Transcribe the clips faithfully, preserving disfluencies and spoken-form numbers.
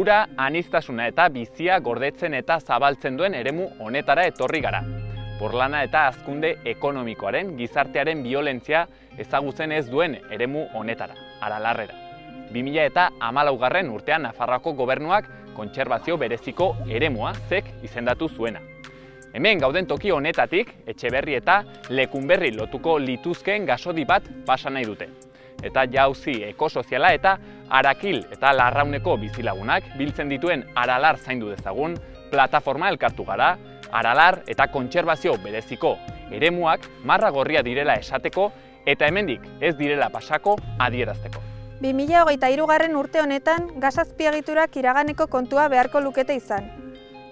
ura, aniztasuna eta bizia gordetzen eta zabaltzen duen eremu honetara etorri gara. Porlana eta hazkunde ekonomikoaren, gizartearen biolentzia ezagutzen ez duen eremu honetara, Aralarrera. bi mila eta hamalaugarren urtean Nafarroako gobernuak kontserbazio bereziko eremua zek izendatu zuena. Hemen gauden toki honetatik, Etxeberri eta Lekunberri lotuko lituzkeen gasodi bat pasa nahi dute. Eta Jauzi Ekosoziala eta Arakil eta Larrauneko bizilagunak biltzen dituen Aralar Zaindu Dezagun plataforma elkartu gara, Aralar eta kontserbazio bereziko eremuak marra gorria direla esateko eta hemendik ez direla pasako adierazteko. bi mila hogeita hirugarren urte honetan gasazpiegiturak iraganeko kontua beharko lukete izan.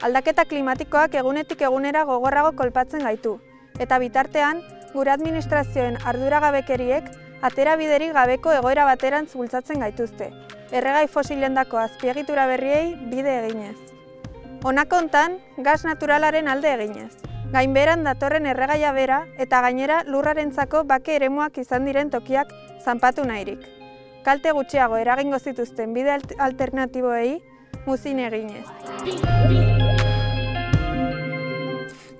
Aldaketa klimatikoak egunetik egunera gogorrago kolpatzen gaitu, eta bitartean gure administrazioen arduragabekeriek atera biderik gabeko egoera baterantz bultzatzen gaituzte, erregai fosilendako azpiegitura berriei bide eginez. Honakontan, gas naturalaren alde eginez, gainberan datorren erregaia bera eta gainera lurrarentzako bake eremuak izan diren tokiak zanpatu nahirik. Kalte gutxiago eragingo zituzten bide alternatiboei muzin eginez.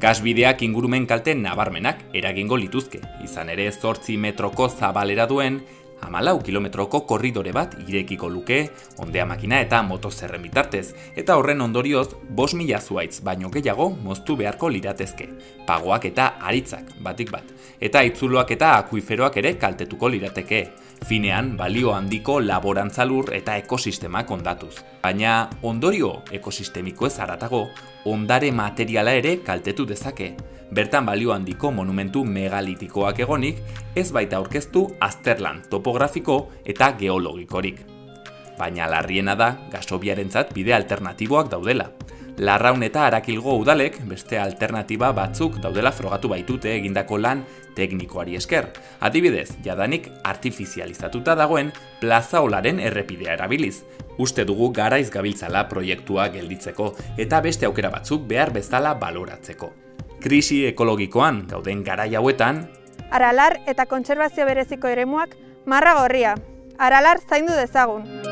Gasbideak ingurumen kalte nabarmenak eragingo lituzke, izan ere zortzi metroko zabalera duen, hamalau kilometroko korridore bat irekiko luke, ondea makina eta motozerren bitartez, eta horren ondorioz bost mila zuhaitz baino gehiago moztu beharko liratezke, pagoak eta aritzak batik bat, eta itzuloak eta akuiferoak ere kaltetuko lirateke, finean balio handiko laborantzalur eta ekosistemak ondatuz. Baina ondorio ekosistemikoez haratago, ondare materiala ere kaltetu dezake. Bertan balio handiko monumentu megalitikoak egonik, ez baita aurkeztu azterlan topografiko eta geologikorik. Baina larriena da gasobiarentzat bide alternatiboak daudela. Larraun eta Arakilgo udalek beste alternatiba batzuk daudela frogatu baitute egindako lan teknikoari esker. Adibidez, jadanik artifizializatuta dagoen plazaolaren errepidea erabiliz. Uste dugu garaiz gabiltzala proiektua gelditzeko eta beste aukera batzuk behar bezala baloratzeko. Krisi ekologikoan gauden garai hauetan, Aralar eta kontserbazio bereziko eremuak marra gorria. Aralar zaindu dezagun.